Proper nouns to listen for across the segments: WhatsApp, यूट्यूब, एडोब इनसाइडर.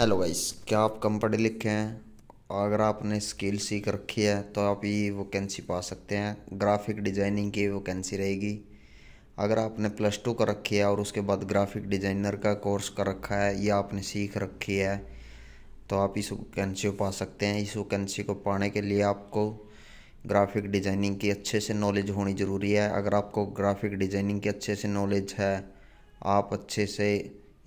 Hello guys, क्या आप कम पढ़े लिखे हैं? अगर आपने स्किल सीख रखी है तो आप ये वैकेंसी पा सकते हैं। ग्राफिक डिज़ाइनिंग की वैकेंसी रहेगी। अगर आपने प्लस टू कर रखी है और उसके बाद ग्राफिक डिज़ाइनर का कोर्स कर रखा है या आपने सीख रखी है तो आप इस वैकेंसी को पा सकते हैं। इस वैकेंसी को पाने के लिए आपको ग्राफिक डिज़ाइनिंग की अच्छे से नॉलेज होनी ज़रूरी है। अगर आपको ग्राफिक डिज़ाइनिंग की अच्छे से नॉलेज है, आप अच्छे से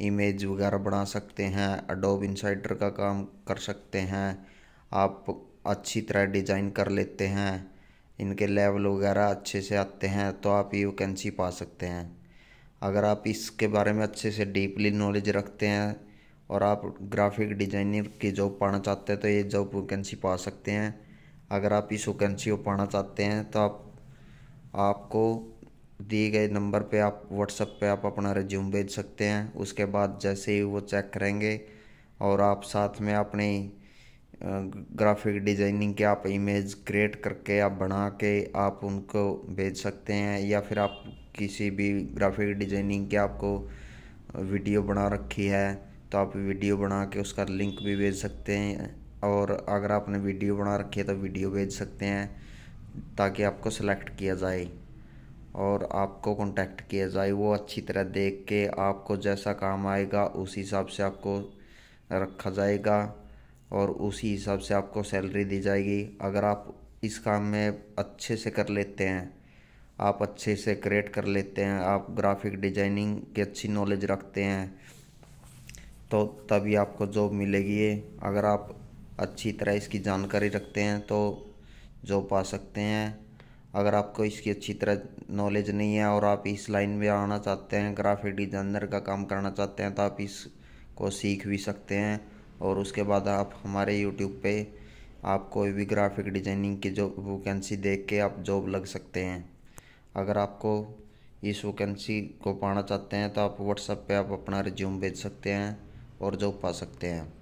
इमेज वगैरह बना सकते हैं, एडोब इनसाइडर का काम कर सकते हैं, आप अच्छी तरह डिज़ाइन कर लेते हैं, इनके लेवल वगैरह अच्छे से आते हैं तो आप ये वैकेंसी पा सकते हैं। अगर आप इसके बारे में अच्छे से डीपली नॉलेज रखते हैं और आप ग्राफिक डिज़ाइनर की जॉब पाना चाहते हैं तो ये जॉब वैकेंसी पा सकते हैं। अगर आप इस वैकेंसी को पाना चाहते हैं तो आपको दिए गए नंबर पे आप व्हाट्सएप पे आप अपना रिज्यूम भेज सकते हैं। उसके बाद जैसे ही वो चेक करेंगे और आप साथ में अपने ग्राफिक डिज़ाइनिंग के आप इमेज क्रिएट करके आप बना के आप उनको भेज सकते हैं, या फिर आप किसी भी ग्राफिक डिज़ाइनिंग के आपको वीडियो बना रखी है तो आप वीडियो बना के उसका लिंक भी भेज सकते हैं। और अगर आपने वीडियो बना रखी है तो वीडियो भेज सकते हैं ताकि आपको सेलेक्ट किया जाए और आपको कांटेक्ट किया जाए। वो अच्छी तरह देख के आपको जैसा काम आएगा उसी हिसाब से आपको रखा जाएगा और उसी हिसाब से आपको सैलरी दी जाएगी। अगर आप इस काम में अच्छे से कर लेते हैं, आप अच्छे से क्रिएट कर लेते हैं, आप ग्राफिक डिज़ाइनिंग की अच्छी नॉलेज रखते हैं तो तभी आपको जॉब मिलेगी। अगर आप अच्छी तरह इसकी जानकारी रखते हैं तो जॉब पा सकते हैं। अगर आपको इसकी अच्छी तरह नॉलेज नहीं है और आप इस लाइन में आना चाहते हैं, ग्राफिक डिज़ाइनर का काम करना चाहते हैं तो आप इसको सीख भी सकते हैं और उसके बाद आप हमारे यूट्यूब पे आप कोई भी ग्राफिक डिज़ाइनिंग की जॉब वैकेंसी देख के आप जॉब लग सकते हैं। अगर आपको इस वैकेंसी को पाना चाहते हैं तो आप व्हाट्सएप पे आप अपना रिज्यूम भेज सकते हैं और जॉब पा सकते हैं।